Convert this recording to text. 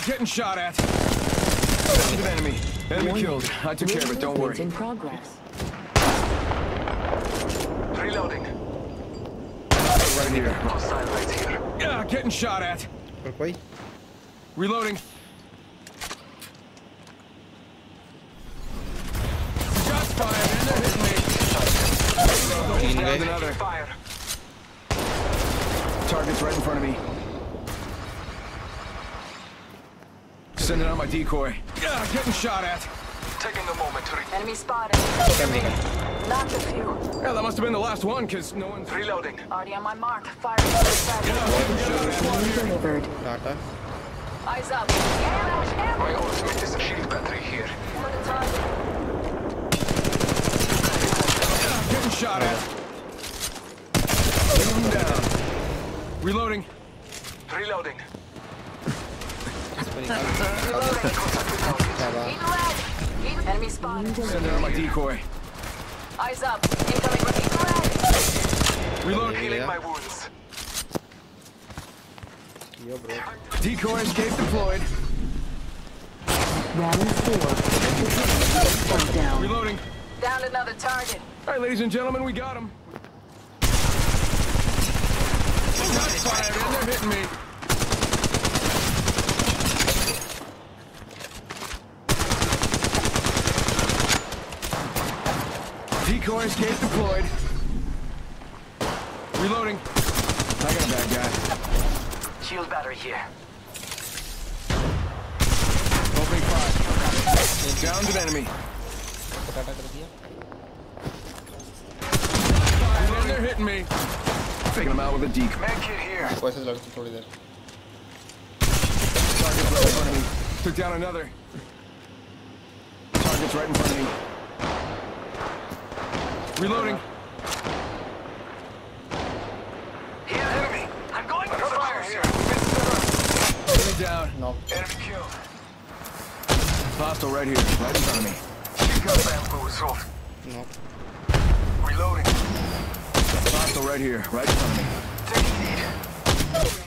not getting shot at. Active enemy. Enemy killed. I took care of it, don't worry. In progress. Reloading. Right here. Hostile right here. Yeah, getting shot at. Okay. Reloading. Shots fired and they're hitting me. Reloading. Another fire. Target's right in front of me. Sending out my decoy. Yeah, getting shot at. Taking the moment to reload. Enemy spotted. Knocked a few. Yeah, that must have been the last one, cause no one's reloading. Already on my mark. Fire. Delivered. Eyes up. My ultimate is a shield battery here. Yeah, getting shot at. Moving down. Reloading. Reloading. Enemy spotted. Send out my decoy. Eyes up. Incoming. Reload. Healing my wounds. Yo, bro. Decoy escape deployed. Round 4. Down. Reloading. Down another target. All right, ladies and gentlemen, we got him. Shots fired and they're hitting me. Decoy escape deployed. Reloading. I got a bad guy. Shield battery here. Opening fire. Down to the enemy. Reloading. They're hitting me. Taking them out with a deke. Man kid here. Target right in front of me. Took down another. Target's right in front of me. Reloading. Here, enemy. I'm going for fire here. Enemy down. No. Enemy killed. Hostile right here, right in front of me. She got bamboo assault. No. Reloading. Hostile right here, right in front of me. Take it.